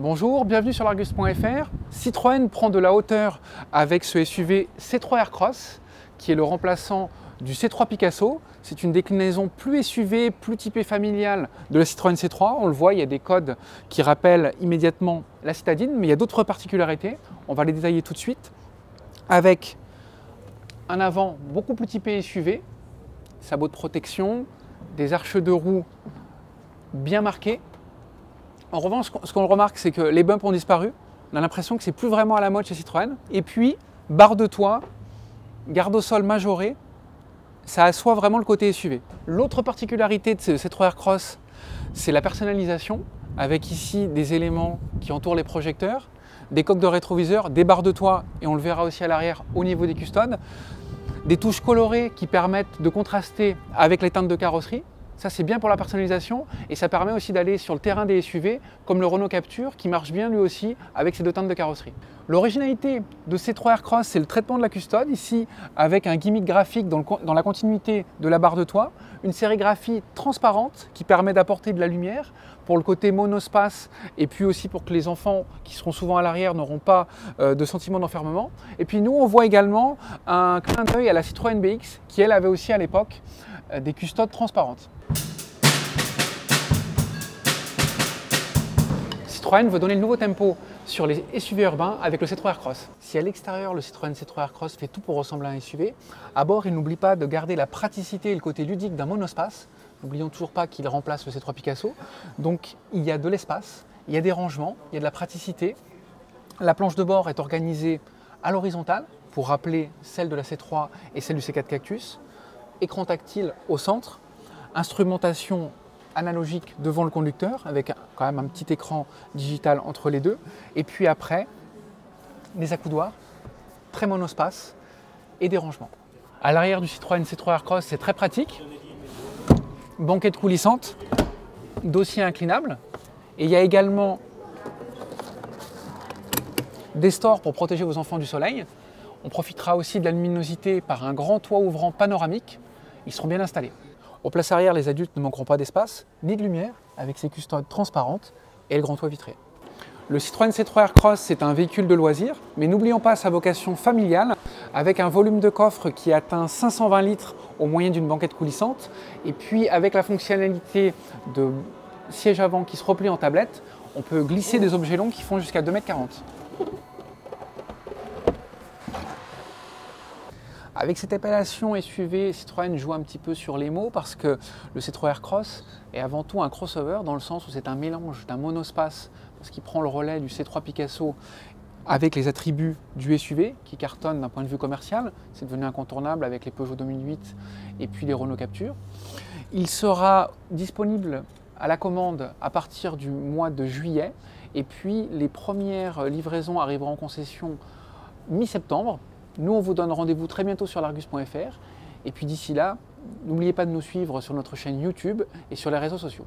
Bonjour, bienvenue sur l'argus.fr. Citroën prend de la hauteur avec ce SUV C3 Aircross qui est le remplaçant du C3 Picasso. C'est une déclinaison plus SUV, plus typée familiale de la Citroën C3. On le voit, il y a des codes qui rappellent immédiatement la citadine, mais il y a d'autres particularités. On va les détailler tout de suite. Avec un avant beaucoup plus typé SUV, sabots de protection, des arches de roues bien marquées. En revanche, ce qu'on remarque, c'est que les bumps ont disparu. On a l'impression que c'est plus vraiment à la mode chez Citroën. Et puis, barre de toit, garde au sol majorée, ça assoit vraiment le côté SUV. L'autre particularité de ces C3 Aircross, c'est la personnalisation, avec ici des éléments qui entourent les projecteurs, des coques de rétroviseur, des barres de toit, et on le verra aussi à l'arrière au niveau des custodes, des touches colorées qui permettent de contraster avec les teintes de carrosserie. Ça, c'est bien pour la personnalisation et ça permet aussi d'aller sur le terrain des SUV comme le Renault Captur qui marche bien lui aussi avec ses deux teintes de carrosserie. L'originalité de ces C3 Aircross, c'est le traitement de la custode, ici avec un gimmick graphique dans la continuité de la barre de toit, une sérigraphie transparente qui permet d'apporter de la lumière pour le côté monospace et puis aussi pour que les enfants qui seront souvent à l'arrière n'auront pas de sentiment d'enfermement. Et puis nous, on voit également un clin d'œil à la Citroën BX qui, elle, avait aussi à l'époque des custodes transparentes. Citroën veut donner le nouveau tempo sur les SUV urbains avec le C3 Aircross. Si à l'extérieur le Citroën C3 Aircross fait tout pour ressembler à un SUV, à bord il n'oublie pas de garder la praticité et le côté ludique d'un monospace. N'oublions toujours pas qu'il remplace le C3 Picasso. Donc il y a de l'espace, il y a des rangements, il y a de la praticité. La planche de bord est organisée à l'horizontale pour rappeler celle de la C3 et celle du C4 Cactus. Écran tactile au centre, instrumentation analogique devant le conducteur avec quand même un petit écran digital entre les deux, et puis après des accoudoirs, très monospace et des rangements. À l'arrière du Citroën C3 Aircross, c'est très pratique, banquette coulissante, dossier inclinable, et il y a également des stores pour protéger vos enfants du soleil. On profitera aussi de la luminosité par un grand toit ouvrant panoramique. Ils seront bien installés. Aux places arrière, les adultes ne manqueront pas d'espace ni de lumière avec ses custodes transparentes et le grand toit vitré. Le Citroën C3 Aircross, c'est un véhicule de loisir, mais n'oublions pas sa vocation familiale avec un volume de coffre qui atteint 520 litres au moyen d'une banquette coulissante et puis avec la fonctionnalité de siège avant qui se replie en tablette, on peut glisser des objets longs qui font jusqu'à 2,40 m. Avec cette appellation SUV, Citroën joue un petit peu sur les mots parce que le C3 Aircross est avant tout un crossover dans le sens où c'est un mélange d'un monospace, parce qu'il prend le relais du C3 Picasso avec les attributs du SUV qui cartonne d'un point de vue commercial. C'est devenu incontournable avec les Peugeot 2008 et puis les Renault Captur. Il sera disponible à la commande à partir du mois de juillet et puis les premières livraisons arriveront en concession mi-septembre. Nous, on vous donne rendez-vous très bientôt sur l'argus.fr. Et puis d'ici là, n'oubliez pas de nous suivre sur notre chaîne YouTube et sur les réseaux sociaux.